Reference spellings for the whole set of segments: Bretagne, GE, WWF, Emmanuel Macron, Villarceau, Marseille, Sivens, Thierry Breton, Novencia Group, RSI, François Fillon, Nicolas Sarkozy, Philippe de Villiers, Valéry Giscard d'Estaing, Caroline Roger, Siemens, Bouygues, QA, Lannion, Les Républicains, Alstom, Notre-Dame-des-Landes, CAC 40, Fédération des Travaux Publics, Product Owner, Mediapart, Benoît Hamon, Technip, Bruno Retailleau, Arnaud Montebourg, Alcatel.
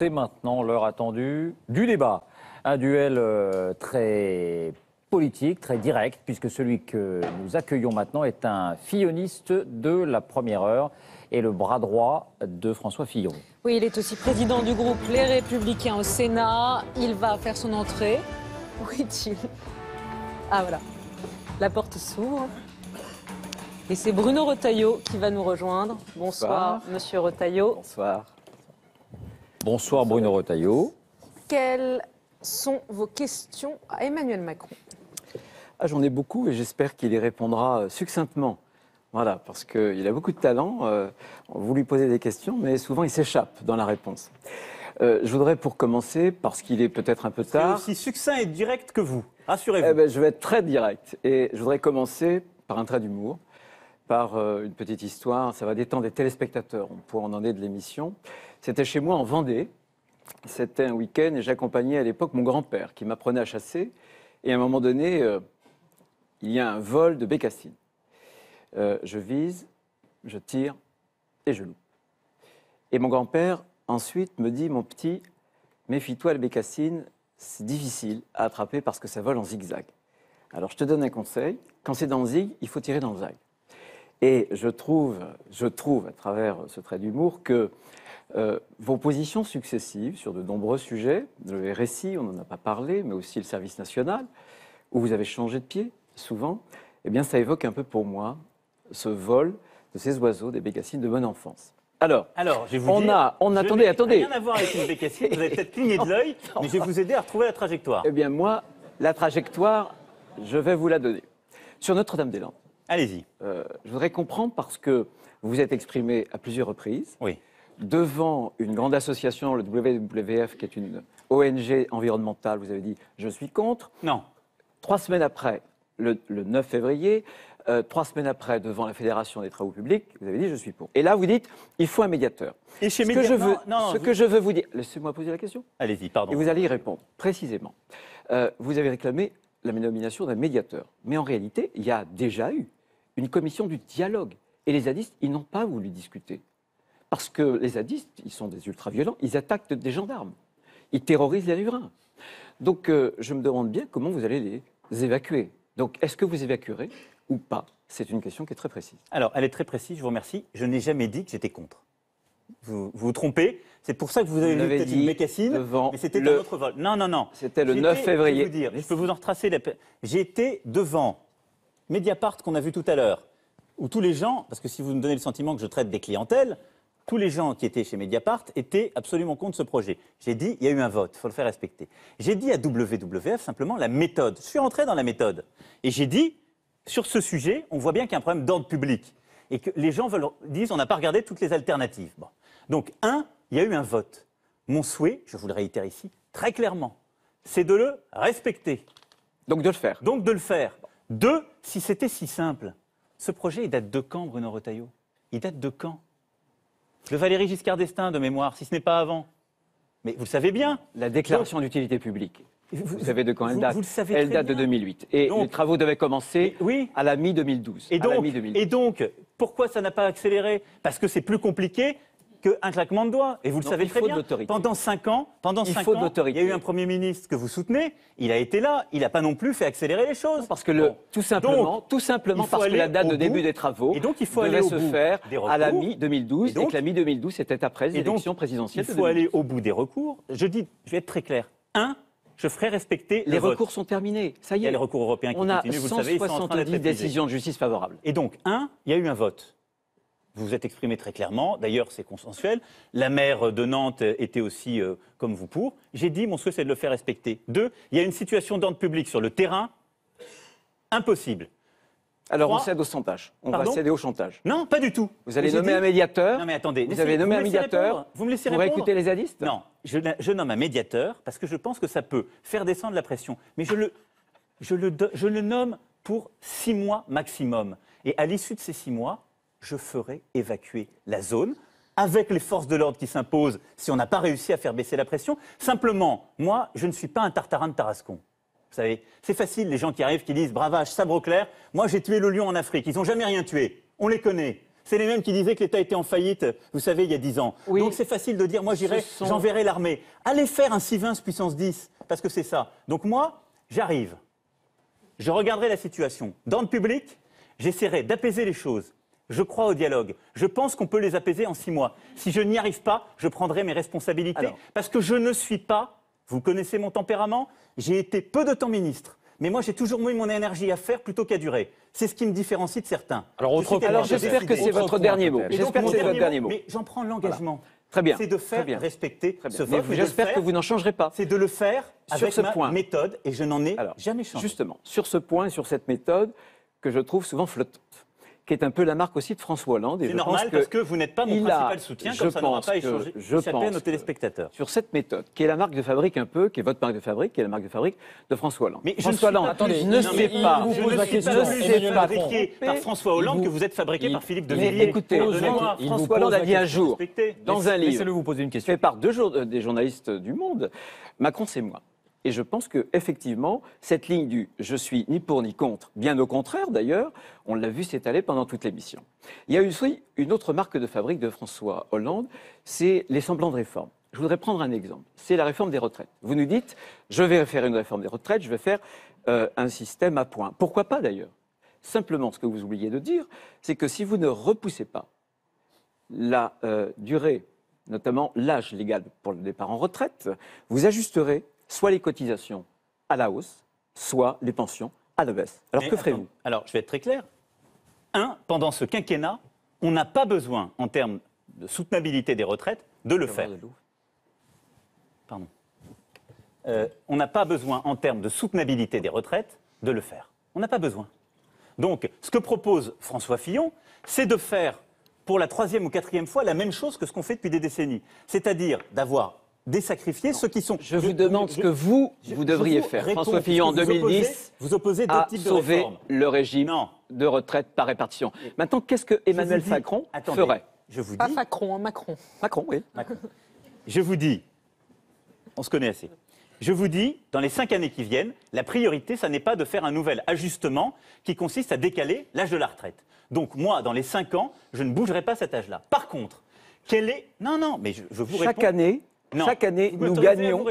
C'est maintenant l'heure attendue du débat. Un duel très politique, très direct, puisque celui que nous accueillons maintenant est un filloniste de la première heure et le bras droit de François Fillon. Oui, il est aussi président du groupe Les Républicains au Sénat. Il va faire son entrée. Où est-il? Ah voilà, la porte s'ouvre. Et c'est Bruno Retailleau qui va nous rejoindre. Bonsoir, monsieur Retailleau. Bonsoir. Bonsoir Bruno Retailleau. Quelles sont vos questions à Emmanuel Macron? J'en ai beaucoup et j'espère qu'il y répondra succinctement. Voilà, parce qu'il a beaucoup de talent. Vous lui posez des questions, mais souvent il s'échappe dans la réponse. Je voudrais pour commencer, parce qu'il est peut-être un peu tard... C'est aussi succinct et direct que vous, rassurez-vous. Je vais être très direct et je voudrais commencer par un trait d'humour. Par une petite histoire, ça va détendre les téléspectateurs, on pourra en donner de l'émission. C'était chez moi en Vendée, c'était un week-end et j'accompagnais à l'époque mon grand-père qui m'apprenait à chasser. Et à un moment donné, il y a un vol de bécassine. Je vise, je tire et je loupe. Et mon grand-père ensuite me dit, mon petit, méfie-toi la bécassine, c'est difficile à attraper parce que ça vole en zigzag. Alors je te donne un conseil, quand c'est dans le zig, il faut tirer dans le zag. Et je trouve à travers ce trait d'humour que vos positions successives sur de nombreux sujets, le RSI, on n'en a pas parlé, mais aussi le service national, où vous avez changé de pied souvent, eh bien ça évoque un peu pour moi ce vol de ces oiseaux, des bécassines de bonne enfance. Alors je vais vous attendez. Rien à voir avec une bécassine, vous avez peut-être cligné de l'œil, mais je vais vous aider à retrouver la trajectoire. Eh bien moi, la trajectoire, je vais vous la donner. Sur Notre-Dame-des-Landes. Allez-y. Je voudrais comprendre parce que vous vous êtes exprimé à plusieurs reprises. Oui. Devant une grande association, le WWF, qui est une ONG environnementale, vous avez dit « je suis contre ». Non. 3 semaines après, le 9 février, 3 semaines après, devant la Fédération des Travaux Publics, vous avez dit « je suis pour ». Et là, vous dites « il faut un médiateur ». Et chez que je veux vous dire... Laissez-moi poser la question. Allez-y, pardon. Et vous allez y répondre, précisément. Vous avez réclamé la nomination d'un médiateur. Mais en réalité, il y a déjà eu une commission du dialogue. Et les zadistes, ils n'ont pas voulu discuter. Parce que les zadistes, ils sont des ultra-violents, ils attaquent des gendarmes. Ils terrorisent les riverains. Donc, je me demande bien comment vous allez les évacuer. Donc, est-ce que vous évacuerez ou pas? C'est une question qui est très précise. Alors, elle est très précise, je vous remercie. Je n'ai jamais dit que j'étais contre. Vous vous trompez. C'est pour ça que vous avez vu peut-être une bécassine, mais c'était un autre vol. Non. C'était le 9 février. Je peux vous en retracer. J'étais devant Mediapart qu'on a vu tout à l'heure, où tous les gens, parce que si vous me donnez le sentiment que je traite des clientèles, tous les gens qui étaient chez Mediapart étaient absolument contre ce projet. J'ai dit, il y a eu un vote, il faut le faire respecter. J'ai dit à WWF simplement la méthode. Je suis rentré dans la méthode. Et j'ai dit, sur ce sujet, on voit bien qu'il y a un problème d'ordre public. Et que les gens disent, on n'a pas regardé toutes les alternatives. Bon. Donc, il y a eu un vote. Mon souhait, je vous le réitère ici, très clairement, c'est de le respecter. Donc de le faire. Deux, si c'était si simple. Ce projet, il date de quand, Bruno Retailleau? Il date de quand? Le Valéry Giscard d'Estaing, de mémoire, si ce n'est pas avant. Mais vous le savez bien. La déclaration d'utilité publique. Vous savez de quand elle date? Elle date de 2008. Et donc, les travaux devaient commencer à la mi-2012. Et donc, pourquoi ça n'a pas accéléré? Parce que c'est plus compliqué qu'un claquement de doigts. Et vous le savez très bien. Pendant 5 ans, il y a eu un Premier ministre que vous soutenez. Il a été là. Il n'a pas non plus fait accélérer les choses. Parce que tout simplement parce que la date de début des travaux devait se faire à la mi-2012 et que la mi-2012 était après l'élection présidentielle. Il faut aller au bout des recours. Je vais être très clair. Je ferai respecter les recours sont terminés. Ça y est. Il y a les recours européens qui continuent, vous le savez, ils sont en train d'être décisions de justice favorables. Et donc, il y a eu un vote. Vous vous êtes exprimé très clairement, d'ailleurs c'est consensuel. La maire de Nantes était aussi comme vous pour. J'ai dit, mon souhait c'est de le faire respecter. 2, il y a une situation d'ordre public sur le terrain, impossible. Alors on cède au chantage. On va céder au chantage. Non, pas du tout. Vous allez nommer un médiateur. Non mais attendez. Vous avez nommé un médiateur. Vous me laissez répondre. Vous écoutez les zadistes? Non, je nomme un médiateur parce que je pense que ça peut faire descendre la pression. Mais je le nomme pour 6 mois maximum. Et à l'issue de ces 6 mois, je ferai évacuer la zone avec les forces de l'ordre qui s'imposent si on n'a pas réussi à faire baisser la pression. Simplement, moi, je ne suis pas un tartarin de Tarascon. Vous savez, c'est facile, les gens qui arrivent, qui disent « bravage, sabre clair, moi j'ai tué le lion en Afrique, ils n'ont jamais rien tué, on les connaît ». C'est les mêmes qui disaient que l'État était en faillite, vous savez, il y a 10 ans. Oui. Donc c'est facile de dire, moi j'irai, j'enverrai l'armée. Allez faire un Sivens puissance 10, parce que c'est ça. Donc moi, j'arrive. Je regarderai la situation. Dans le public, j'essaierai d'apaiser les choses. Je crois au dialogue. Je pense qu'on peut les apaiser en 6 mois. Si je n'y arrive pas, je prendrai mes responsabilités. Alors, parce que je ne suis pas, vous connaissez mon tempérament, j'ai été peu de temps ministre. Mais moi, j'ai toujours mis mon énergie à faire plutôt qu'à durer. C'est ce qui me différencie de certains. Alors j'espère que c'est votre dernier mot. Mais j'en prends l'engagement. Voilà. Très bien. C'est de faire respecter ce vote. J'espère que vous n'en changerez pas. C'est de le faire avec ma méthode et je n'en ai jamais changé. Justement, sur ce point et sur cette méthode que je trouve souvent flottante, qui est un peu la marque aussi de François Hollande. C'est normal parce que vous n'êtes pas mon principal soutien, comme ça n'aura pas échappé à nos téléspectateurs. Sur cette méthode, qui est la marque de fabrique un peu, qui est votre marque de fabrique, qui est la marque de fabrique de François Hollande. Mais François Hollande, attendez, ne sais pas. Je ne suis pas obligé fabriqué par François Hollande que vous êtes fabriqué par Philippe de Villiers. Écoutez, François Hollande a dit un jour, dans un livre, laissez-le vous poser une question, fait par 2 des journalistes du Monde, Macron c'est moi. Et je pense qu'effectivement, cette ligne du « je suis ni pour ni contre », bien au contraire d'ailleurs, on l'a vu s'étaler pendant toute l'émission. Il y a aussi une autre marque de fabrique de François Hollande, c'est les semblants de réforme. Je voudrais prendre un exemple, c'est la réforme des retraites. Vous nous dites « je vais faire une réforme des retraites, je vais faire un système à points ». Pourquoi pas d'ailleurs ? Simplement, ce que vous oubliez de dire, c'est que si vous ne repoussez pas la durée, notamment l'âge légal pour le départ en retraite, vous ajusterez soit les cotisations à la hausse, soit les pensions à la baisse. Alors que ferez-vous ? Alors, je vais être très clair. Pendant ce quinquennat, on n'a pas besoin, en termes de soutenabilité des retraites, de le faire. Pardon. On n'a pas besoin, en termes de soutenabilité des retraites, de le faire. On n'a pas besoin. Donc, ce que propose François Fillon, c'est de faire, pour la 3e ou 4e fois, la même chose que ce qu'on fait depuis des décennies. C'est-à-dire d'avoir des sacrifiés, ceux qui sont... Je vous demande ce que vous devriez faire. François Fillon, en 2010, a sauvé le régime de retraite par répartition. Maintenant, qu'est-ce que Emmanuel Macron ferait ? Pas Macron, Macron. Macron, oui. Je vous dis, on se connaît assez, je vous dis, dans les 5 années qui viennent, la priorité, ça n'est pas de faire un nouvel ajustement qui consiste à décaler l'âge de la retraite. Donc moi, dans les 5 ans, je ne bougerai pas cet âge-là. Par contre, quelle est... Non, non, mais je vous réponds... Chaque année, nous gagnons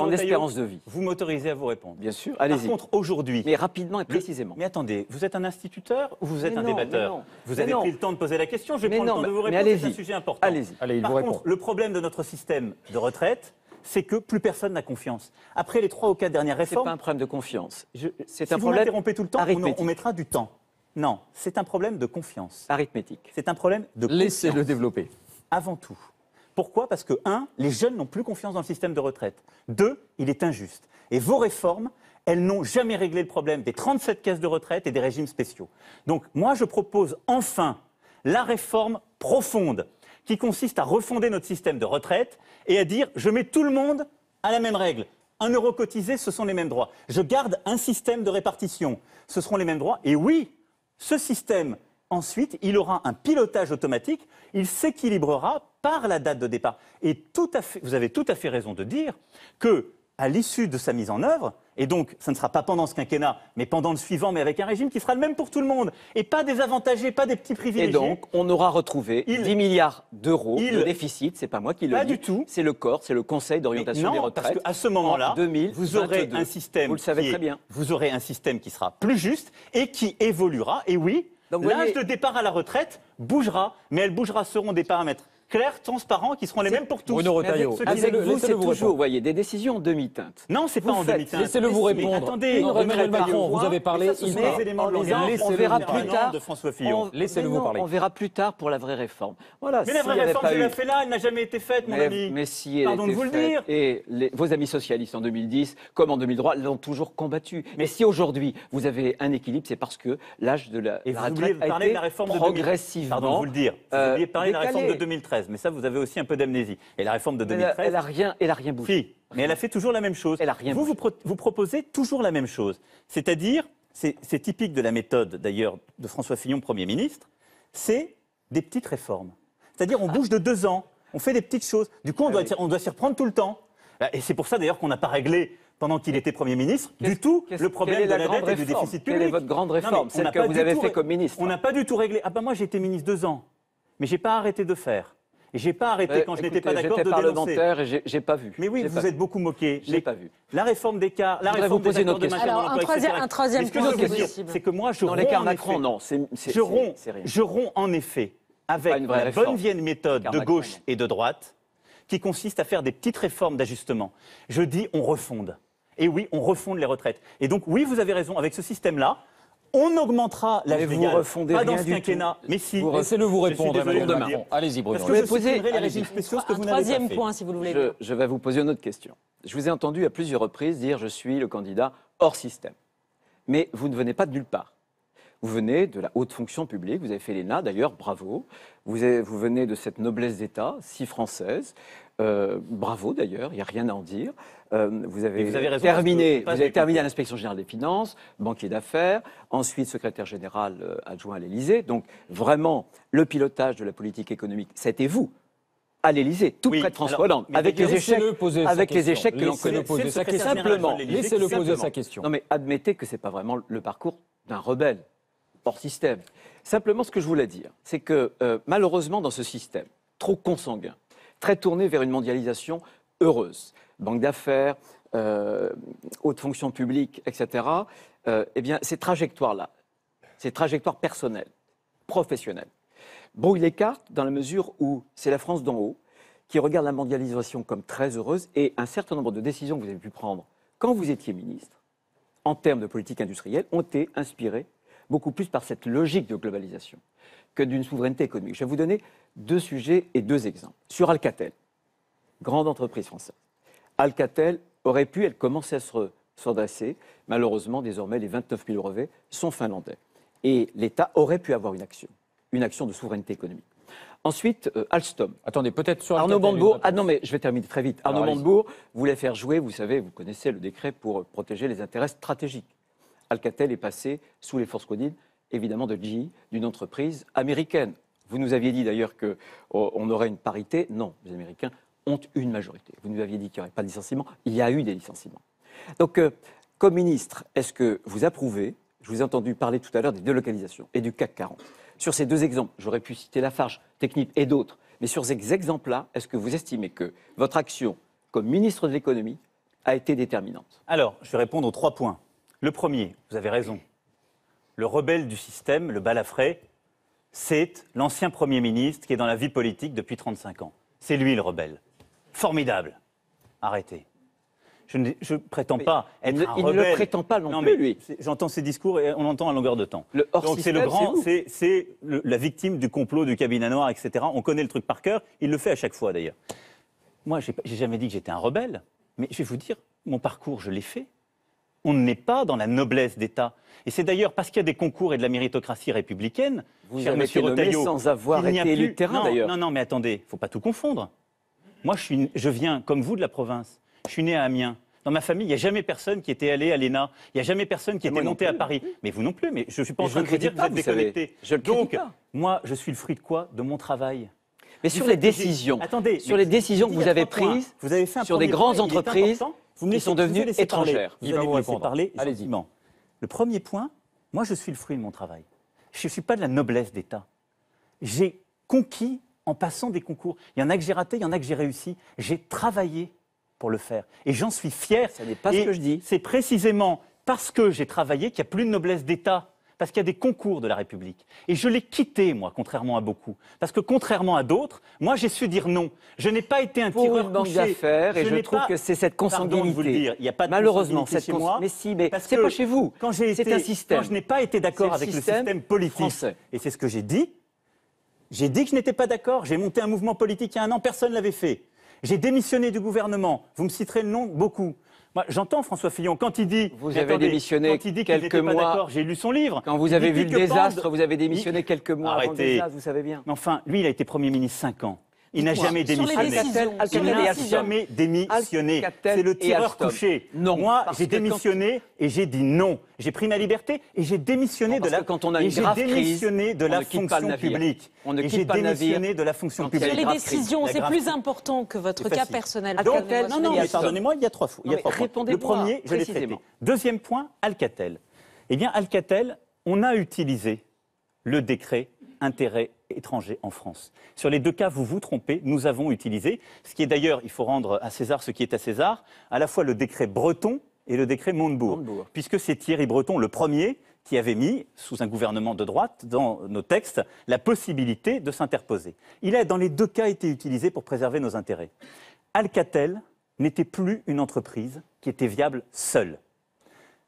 en espérance de vie. Vous m'autorisez à vous répondre. Bien sûr, allez-y. Par contre, aujourd'hui... Mais rapidement et précisément. Mais attendez, vous êtes un instituteur ou vous êtes un débatteur ? Vous avez pris le temps de poser la question, je vais prendre le temps de vous répondre, c'est un sujet important. Allez-y. Par contre, le problème de notre système de retraite, c'est que plus personne n'a confiance. Après les 3 ou 4 dernières réformes... Ce n'est pas un problème de confiance. C'est un problème arithmétique. Si vous m'interrompez tout le temps, on mettra du temps. Non, c'est un problème de confiance. Arithmétique. C'est un problème de confiance. Laissez-le développer. Avant tout. Pourquoi ? Parce que, 1, les jeunes n'ont plus confiance dans le système de retraite. 2, il est injuste. Et vos réformes, elles n'ont jamais réglé le problème des 37 caisses de retraite et des régimes spéciaux. Donc, moi, je propose enfin la réforme profonde qui consiste à refonder notre système de retraite et à dire « je mets tout le monde à la même règle ». 1 euro cotisé, ce sont les mêmes droits. Je garde un système de répartition, ce seront les mêmes droits. Et oui, ce système... Ensuite, il aura un pilotage automatique, il s'équilibrera par la date de départ. Et tout à fait, vous avez tout à fait raison de dire que, à l'issue de sa mise en œuvre, et donc ça ne sera pas pendant ce quinquennat, mais pendant le suivant, mais avec un régime qui sera le même pour tout le monde, et pas désavantagé, pas des petits privilégiés. Et donc, on aura retrouvé 10 milliards d'euros de déficit, c'est pas moi qui le dis, c'est le corps, c'est le Conseil d'orientation des retraites. Parce qu'à ce moment-là, vous aurez un système, vous le savez très bien, vous aurez un système qui sera plus juste et qui évoluera, et oui, l'âge de départ à la retraite bougera, mais elle bougera selon des paramètres clairs, transparents, qui seront les mêmes pour tous. Bruno Retailleau, avec vous, c'est toujours, vous voyez, des décisions en demi-teinte. Non, c'est pas en demi-teinte. Laissez-le vous répondre. Attendez, Emmanuel Macron, vous avez parlé. On verra plus tard. Laissez-le vous parler. On verra plus tard pour la vraie réforme. Voilà. Mais la vraie réforme, je l'ai fait là, elle n'a jamais été faite, mon ami. Mais si elle a été faite, et vos amis socialistes en 2010, comme en 2003, l'ont toujours combattue. Mais si aujourd'hui vous avez un équilibre, c'est parce que l'âge de la retraite a été progressivement. Pardon, vous le dire. Vous aviez parlé de la réforme de 2013. Mais ça, vous avez aussi un peu d'amnésie. Et la réforme de 2013... Elle n'a rien bougé. Si, mais elle a fait toujours la même chose. Elle a rien bougé. Vous proposez toujours la même chose. C'est-à-dire, c'est typique de la méthode, d'ailleurs, de François Fillon, Premier ministre, c'est des petites réformes. C'est-à-dire, on bouge de 2 ans, on fait des petites choses. Du coup, on doit s'y reprendre tout le temps. Et c'est pour ça, d'ailleurs, qu'on n'a pas réglé pendant qu'il était Premier ministre, du tout le problème de la dette et du déficit public. Quelle est votre grande réforme, celle que vous avez fait comme ministre? On n'a pas du tout réglé. Ah ben moi j'ai été ministre 2 ans, mais j'ai pas arrêté de faire. Et j'ai pas arrêté quand je n'étais pas d'accord de dénoncer. J'étais parlementaire et j'ai pas vu. Mais oui, vous êtes beaucoup moqué. J'ai pas vu. La réforme des cas, la réforme des accords de maintien dans l'emploi, etc. Un troisième point, c'est que moi je romps en effet. Dans les Macron, non, c'est rien. Je romps en effet avec la bonne vieille méthode de gauche et de droite, qui consiste à faire des petites réformes d'ajustement. Je dis on refonde. Et oui, on refonde les retraites. Et donc oui, vous avez raison, avec ce système-là, on augmentera l'âge légal. Vous refondez pas dans ce quinquennat, mais si. Laissez-le vous répondre demain. Allez-y, Bruno. Parce que je supprimerai les régimes spéciaux que vous n'avez pas fait. Un troisième point, si vous le voulez. Je vais vous poser une autre question. Je vous ai entendu à plusieurs reprises dire je suis le candidat hors système. Mais vous ne venez pas de nulle part. Vous venez de la haute fonction publique, vous avez fait l'ENA d'ailleurs, bravo. Vous venez de cette noblesse d'État si française, bravo d'ailleurs, il n'y a rien à en dire. Vous avez terminé à l'inspection générale des finances, banquier d'affaires, ensuite secrétaire général adjoint à l'Élysée. Donc vraiment, le pilotage de la politique économique, c'était vous. À l'Élysée, près de François Hollande, avec les échecs que l'on connaît. Laissez-le poser sa question. Non mais admettez que ce n'est pas vraiment le parcours d'un rebelle hors système. Simplement, ce que je voulais dire, c'est que malheureusement, dans ce système trop consanguin, très tourné vers une mondialisation heureuse, banque d'affaires, haute fonction publique, etc., eh bien, ces trajectoires personnelles, professionnelles, brouille les cartes dans la mesure où c'est la France d'en haut qui regarde la mondialisation comme très heureuse et un certain nombre de décisions que vous avez pu prendre quand vous étiez ministre, en termes de politique industrielle, ont été inspirées beaucoup plus par cette logique de globalisation que d'une souveraineté économique. Je vais vous donner 2 sujets et 2 exemples. Sur Alcatel, grande entreprise française. Alcatel aurait pu, elle commençait à se redresser. Malheureusement, désormais, les 29 000 brevets sont finlandais. Et l'État aurait pu avoir une action de souveraineté économique. Ensuite, Alstom. Attendez, peut-être sur Arnaud Montebourg. Ah non, mais je vais terminer très vite. Arnaud Montebourg voulait faire jouer, vous savez, vous connaissez le décret pour protéger les intérêts stratégiques. Alcatel est passé sous les forces caudines, évidemment, de GE, d'une entreprise américaine. Vous nous aviez dit d'ailleurs qu'on aurait une parité. Non, les Américains ont une majorité. Vous nous aviez dit qu'il n'y aurait pas de licenciement. Il y a eu des licenciements. Donc, comme ministre, est-ce que vous approuvez? Je vous ai entendu parler tout à l'heure des délocalisations et du CAC 40. Sur ces 2 exemples, j'aurais pu citer Lafarge, Technip et d'autres, mais sur ces exemples-là, est-ce que vous estimez que votre action comme ministre de l'économie a été déterminante? Alors, je vais répondre aux 3 points. Le premier, vous avez raison, le rebelle du système, le balafré, c'est l'ancien Premier ministre qui est dans la vie politique depuis 35 ans. C'est lui le rebelle. Formidable. Arrêtez. Je ne prétends pas être un rebelle. Il ne le prétend pas non plus, lui. J'entends ses discours et on l'entend à longueur de temps. Le hors système, c'est la victime du complot, du cabinet noir, etc. On connaît le truc par cœur. Il le fait à chaque fois, d'ailleurs. Moi, je n'ai jamais dit que j'étais un rebelle. Mais je vais vous dire, mon parcours, je l'ai fait. On n'est pas dans la noblesse d'État. Et c'est d'ailleurs parce qu'il y a des concours et de la méritocratie républicaine, cher M. Retailleau, sans avoir été élu terrain, d'ailleurs. Non, mais attendez, il ne faut pas tout confondre. Moi, je viens, comme vous, de la province. Je suis né à Amiens. Dans ma famille, il n'y a jamais personne qui était allé à l'ENA. Il n'y a jamais personne qui était monté à Paris. Mais vous non plus. Mais je ne suis pas en train de vous dire que vous êtes déconnecté. Donc, moi, je suis le fruit de quoi? De mon travail. Mais sur les décisions que vous avez prises, vous avez fait sur des grandes entreprises qui sont devenues étrangères. Vous allez me laisser parler. Allez-y. Le premier point, moi, je suis le fruit de mon travail. Je ne suis pas de la noblesse d'État. J'ai conquis en passant des concours. Il y en a que j'ai raté, il y en a que j'ai réussi. J'ai travaillé pour le faire. Et j'en suis fier. Ça n'est pas ce que je dis. C'est précisément parce que j'ai travaillé qu'il n'y a plus de noblesse d'État, parce qu'il y a des concours de la République. Et je l'ai quitté, moi, contrairement à beaucoup. Parce que contrairement à d'autres, moi, j'ai su dire non. Je n'ai pas été un tireur couché. D'affaires, et je trouve que c'est cette consanguinité. Pardon de vous le dire, il n'y a pas de consanguinité chez moi. Mais si, mais c'est pas chez vous. C'est un système. Quand je n'ai pas été d'accord avec le système politique français. Et c'est ce que j'ai dit. J'ai dit que je n'étais pas d'accord. J'ai monté un mouvement politique il y a 1 an. Personne ne l'avait fait. J'ai démissionné du gouvernement. Vous me citerez le nom beaucoup. Moi, j'entends François Fillon quand il dit. Vous avez démissionné quelques mois. J'ai lu son livre. Quand vous avez vu le désastre, vous avez démissionné quelques mois avant le désastre, vous savez bien. Enfin, lui, il a été Premier ministre 5 ans. Il n'a jamais démissionné. Il n'a jamais démissionné. C'est le tireur couché. Moi, j'ai démissionné et j'ai dit non. J'ai pris ma liberté et j'ai démissionné de la fonction publique. Et j'ai démissionné de la fonction publique. Les décisions, c'est plus important que votre cas personnel. Non, non, mais pardonnez-moi, il y a trois fois. Le premier, je l'ai traité. Deuxième point, Alcatel. Eh bien, Alcatel, on a utilisé le décret intérêt étranger en France. Sur les deux cas, vous vous trompez, nous avons utilisé, ce qui est d'ailleurs, il faut rendre à César ce qui est à César, à la fois le décret breton et le décret Montebourg. Puisque c'est Thierry Breton, le premier, qui avait mis, sous un gouvernement de droite, dans nos textes, la possibilité de s'interposer. Il a, dans les deux cas, été utilisé pour préserver nos intérêts. Alcatel n'était plus une entreprise qui était viable seule.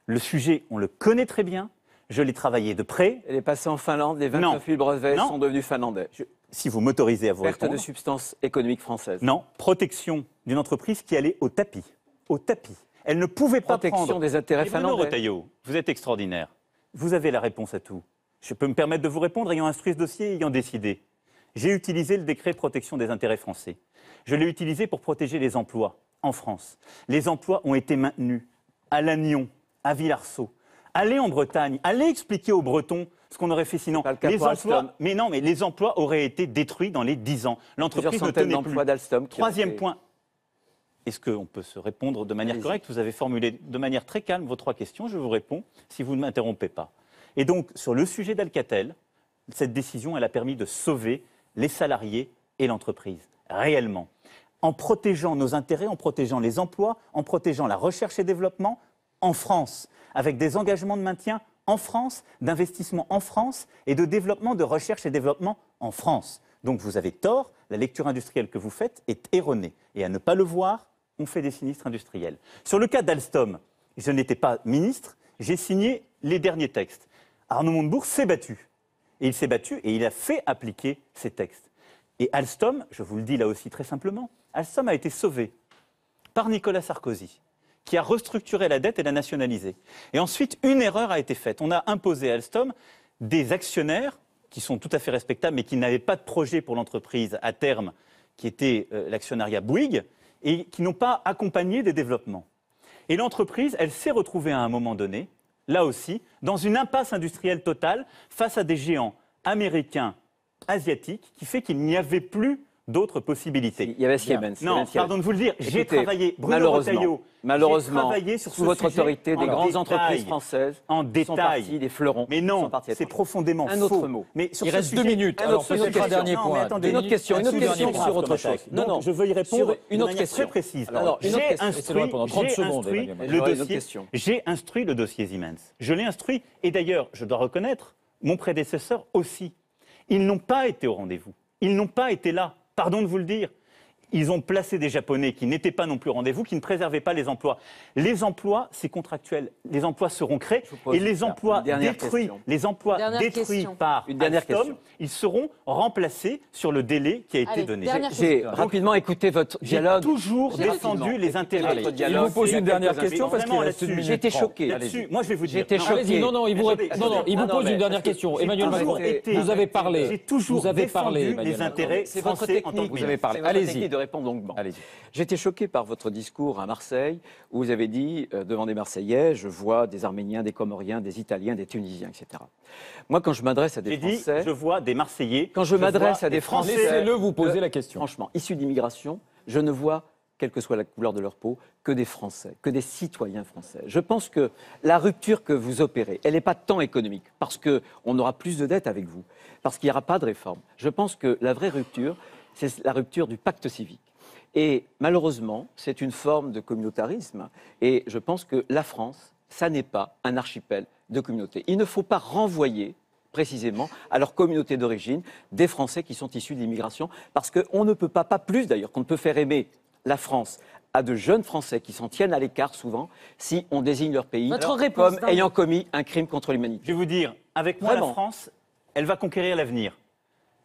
Le sujet, on le connaît très bien. Je l'ai travaillé de près. Elle est passée en Finlande. Les 29 000 brevets sont devenus finlandais. Si vous m'autorisez à vous répondre. Perte de substance économique française. Non. Protection d'une entreprise qui allait au tapis. Au tapis. Elle ne pouvait pas prendre... Protection des intérêts finlandais. Bruno Retailleau, vous êtes extraordinaire. Vous avez la réponse à tout. Je peux me permettre de vous répondre ayant instruit ce dossier et ayant décidé. J'ai utilisé le décret protection des intérêts français. Je l'ai utilisé pour protéger les emplois en France. Les emplois ont été maintenus à Lannion, à Villarceau. Allez en Bretagne, allez expliquer aux Bretons ce qu'on aurait fait sinon. Les emplois, mais non, mais les emplois auraient été détruits dans les 10 ans. L'entreprise ne tenait plus. Troisième point. Est-ce qu'on peut se répondre de manière correcte? Vous avez formulé de manière très calme vos trois questions. Je vous réponds si vous ne m'interrompez pas. Et donc, sur le sujet d'Alcatel, cette décision, elle a permis de sauver les salariés et l'entreprise, réellement. En protégeant nos intérêts, en protégeant les emplois, en protégeant la recherche et développement en France, avec des engagements de maintien en France, d'investissement en France et de développement, de recherche et développement en France. Donc vous avez tort, la lecture industrielle que vous faites est erronée. Et à ne pas le voir, on fait des sinistres industriels. Sur le cas d'Alstom, je n'étais pas ministre, j'ai signé les derniers textes. Arnaud Montebourg s'est battu. Et il s'est battu et il a fait appliquer ces textes. Et Alstom, je vous le dis là aussi très simplement, Alstom a été sauvé par Nicolas Sarkozy, qui a restructuré la dette et la nationalisée. Et ensuite, une erreur a été faite. On a imposé à Alstom des actionnaires qui sont tout à fait respectables, mais qui n'avaient pas de projet pour l'entreprise à terme, qui était l'actionnariat Bouygues, et qui n'ont pas accompagné des développements. Et l'entreprise, elle s'est retrouvée à un moment donné, là aussi, dans une impasse industrielle totale, face à des géants américains, asiatiques, qui fait qu'il n'y avait plus d'autres possibilités. Il y avait Siemens. Non, pardon de vous le dire, j'ai travaillé, Bruno Retailleau, malheureusement, sous votre autorité, des grandes entreprises françaises en détail, des fleurons. Mais non, c'est profondément faux. Un autre mot. Mais il reste 2 minutes. Alors, ce dernier point. Une autre question sur autre chose. Non, non, je veux y répondre d'une manière très précise. J'ai instruit le dossier Siemens. Je l'ai instruit, et d'ailleurs, je dois reconnaître, mon prédécesseur aussi. Ils n'ont pas été au rendez-vous. Ils n'ont pas été là. Pardon de vous le dire, ils ont placé des Japonais qui n'étaient pas non plus au rendez-vous, qui ne préservaient pas les emplois. Les emplois, c'est contractuel. Les emplois seront créés et les emplois détruits, par Alstom, ils seront remplacés sur le délai qui a été donné. J'ai rapidement écouté votre dialogue. J'ai toujours défendu les intérêts. Il vous pose une dernière question parce qu'il reste 1 minute. J'ai été choqué. Moi, je vais vous dire. J'étais choqué. Non, non, il vous pose une dernière question. Emmanuel Macron, vous avez parlé. J'ai toujours défendu les intérêts français en tant que vous avez parlé. Allez-y. De répondre longuement. J'étais choqué par votre discours à Marseille où vous avez dit devant des Marseillais, je vois des Arméniens, des Comoriens, des Italiens, des Tunisiens, etc. Moi, quand je m'adresse à des Français, je vois des Marseillais. Quand je m'adresse à des Français, laissez-le vous poser la question. Franchement, issus d'immigration, je ne vois, quelle que soit la couleur de leur peau, que des Français, que des citoyens français. Je pense que la rupture que vous opérez, elle n'est pas tant économique, parce qu'on aura plus de dettes avec vous, parce qu'il n'y aura pas de réforme. Je pense que la vraie rupture, c'est la rupture du pacte civique. Et malheureusement, c'est une forme de communautarisme. Et je pense que la France, ça n'est pas un archipel de communautés. Il ne faut pas renvoyer précisément à leur communauté d'origine des Français qui sont issus de l'immigration. Parce qu'on ne peut pas, pas plus d'ailleurs, qu'on ne peut faire aimer la France à de jeunes Français qui s'en tiennent à l'écart souvent si on désigne leur pays comme ayant commis un crime contre l'humanité. Je vais vous dire, avec moi, la France, elle va conquérir l'avenir.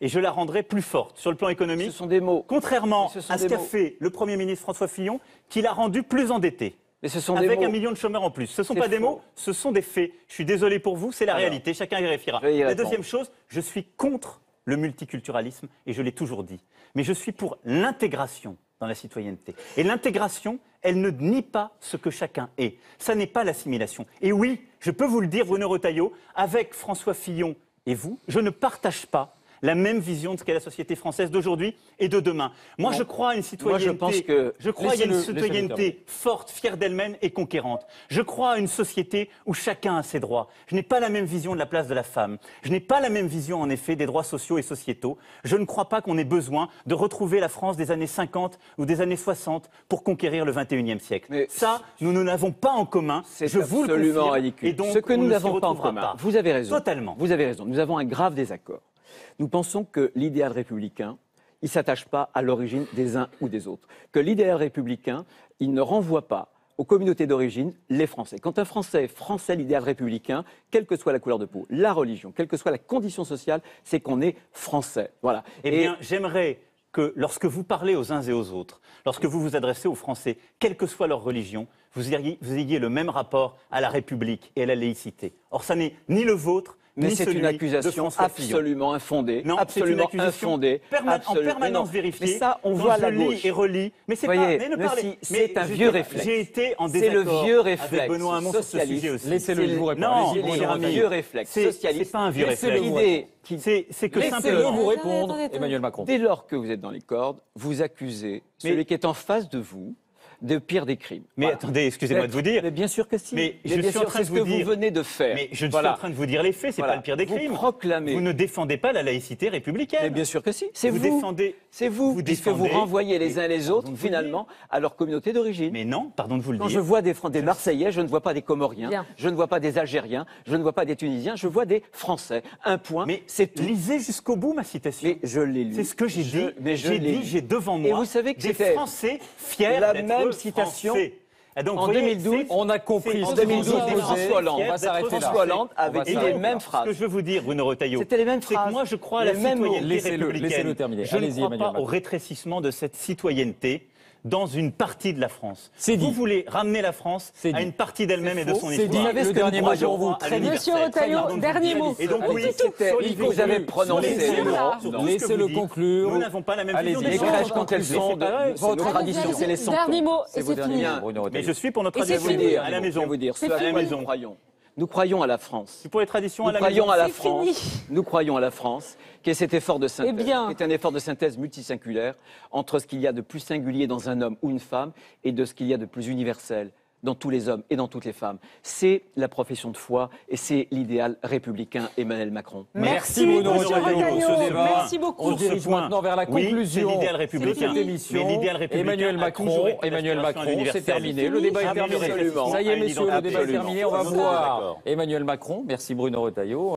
Et je la rendrai plus forte sur le plan économique. Ce sont des mots. Contrairement à ce qu'a fait le Premier ministre François Fillon, qui l'a rendu plus endetté. Mais ce sont avec 1 million de chômeurs en plus. Ce ne sont pas des mots, ce sont des faits. Je suis désolé pour vous, c'est la réalité. Chacun y vérifiera. La deuxième chose, je suis contre le multiculturalisme, et je l'ai toujours dit. Mais je suis pour l'intégration dans la citoyenneté. Et l'intégration, elle ne nie pas ce que chacun est. Ça n'est pas l'assimilation. Et oui, je peux vous le dire, Bruno Retailleau, avec François Fillon et vous, je ne partage pas la même vision de ce qu'est la société française d'aujourd'hui et de demain. Moi, non. Je crois à une citoyenneté, forte, fière d'elle-même et conquérante. Je crois à une société où chacun a ses droits. Je n'ai pas la même vision de la place de la femme. Je n'ai pas la même vision, en effet, des droits sociaux et sociétaux. Je ne crois pas qu'on ait besoin de retrouver la France des années 50 ou des années 60 pour conquérir le 21e siècle. Mais ça, nous n'avons pas en commun. Je vous le confirme. Ridicule. Et donc, ce que nous n'avons pas en commun. Vous avez raison. Totalement. Vous avez raison. Nous avons un grave désaccord. Nous pensons que l'idéal républicain, il ne s'attache pas à l'origine des uns ou des autres. Que l'idéal républicain, il ne renvoie pas aux communautés d'origine les Français. Quand un Français est français, l'idéal républicain, quelle que soit la couleur de peau, la religion, quelle que soit la condition sociale, c'est qu'on est Français. Voilà. Eh bien, j'aimerais que lorsque vous parlez aux uns et aux autres, lorsque vous vous adressez aux Français, quelle que soit leur religion, vous ayez le même rapport à la République et à la laïcité. Or, ça n'est ni le vôtre, mais c'est une accusation absolument infondée, en permanence vérifiée. Mais ça, on voit la gauche. Et relie. Mais c'est un vieux réflexe. J'ai été en désaccord avec Benoît Hamon sur ce sujet aussi. Laissez-le vous répondre. Non, c'est un vieux réflexe socialiste. C'est pas un vieux réflexe. C'est que simplement vous répondre, Emmanuel Macron. Dès lors que vous êtes dans les cordes, vous accusez celui qui est en face de vous de pire des crimes. Mais voilà. Attendez, excusez-moi de vous dire... Mais bien sûr que si. Mais je suis en train de vous dire... ce que vous venez de faire. Mais je ne suis en train de vous dire les faits, c'est pas le pire des crimes. Vous proclamez... Vous ne défendez pas la laïcité républicaine. Mais bien sûr que si. C'est vous. C'est vous. Puisque vous renvoyez les uns les autres, finalement, à leur communauté d'origine. Mais non, pardon de vous le dire. Quand je vois des Marseillais, je ne vois pas des Comoriens, je ne vois pas des Algériens, je ne vois pas des Tunisiens, je vois des Français. Un point, c'est tout. Lisez jusqu'au bout ma citation. Mais je l'ai lu. C'est ce que j'ai dit. J'ai dit, j'ai devant moi des Français fiers d'être citation. Donc, en 2012, on a compris. En 2012, François Hollande. On va s'arrêter là. François Hollande avait les mêmes phrases. Ce que je veux vous dire, Bruno Retailleau, c'était les mêmes phrases. Moi, je crois à la citoyenneté républicaine. Je ne crois pas au rétrécissement de cette citoyenneté dans une partie de la France. Vous voulez ramener la France à une partie d'elle-même et de son histoire. Vous savez ce que nous croyons, vous. Monsieur Retailleau, dernier mot. Et donc, oui, vous avez prononcé. Laissez-le conclure. Nous n'avons pas la même vision. Les crèches, quand elles sont de votre tradition, c'est les 100 ans. Dernier mot, et c'est fini. Mais je suis pour notre tradition à la maison. C'est à la maison. Nous croyons à la France. Pour les traditions, nous croyons à la France, qui est cet effort de synthèse, qui est un effort de synthèse multisingulaire entre ce qu'il y a de plus singulier dans un homme ou une femme et de ce qu'il y a de plus universel dans tous les hommes et dans toutes les femmes. C'est la profession de foi et c'est l'idéal républicain Emmanuel Macron. Merci Bruno Retailleau. Merci beaucoup. On se dirige maintenant vers la conclusion de l'idéal républicain. Emmanuel Macron, c'est terminé. Le débat est terminé. Ça y est, messieurs, le débat est terminé. On va voir Emmanuel Macron. Merci Bruno Retailleau.